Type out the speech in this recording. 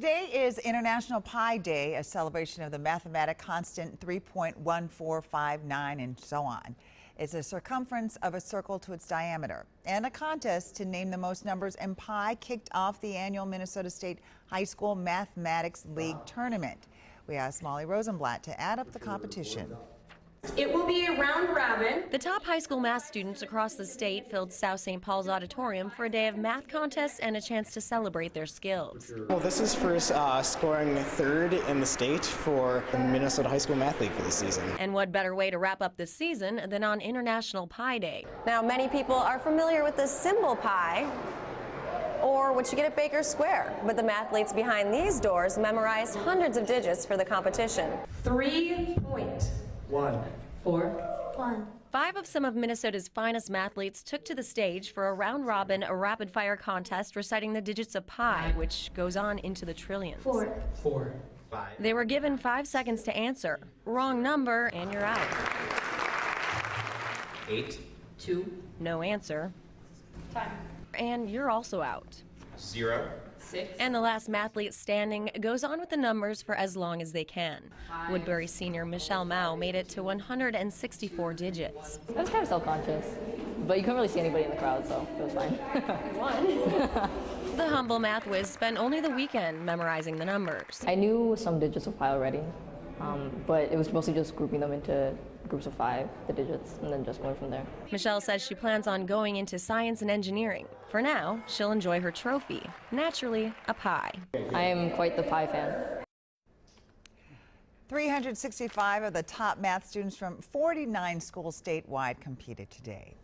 Today is International Pi Day, a celebration of the mathematic constant 3.1459 and so on. It's the circumference of a circle to its diameter, and a contest to name the most numbers in pi kicked off the annual Minnesota State High School Mathematics League tournament. We asked Molly Rosenblatt to add up the competition. It will be a round robin. The top high school math students across the state filled South St. Paul's auditorium for a day of math contests and a chance to celebrate their skills. Well, this is first scoring third in the state for the Minnesota High School Math League for this season. And what better way to wrap up this season than on International Pi Day? Now, many people are familiar with the symbol pi, or what you get at Baker Square. But the mathletes behind these doors memorized hundreds of digits for the competition. 3.14 Five of some of Minnesota's finest mathletes took to the stage for a round-robin, a rapid-fire contest reciting the digits of pi, which goes on into the trillions. Four. Five. They were given 5 seconds to answer. Wrong number, and you're out. 8. 2. No answer. Time. And you're also out. 0. 6. And the last mathlete standing goes on with the numbers for as long as they can. Woodbury senior Michelle Mao made it to 164 digits. I was kind of self-conscious, but you couldn't really see anybody in the crowd, so it was fine. The humble math whiz spent only the weekend memorizing the numbers. I knew some digits of pi already, but it was mostly just grouping them into groups of five, the digits, and then just going from there. Michelle says she plans on going into science and engineering. For now, she'll enjoy her trophy, naturally a pie. I am quite the pie fan. 365 of the top math students from 49 schools statewide competed today.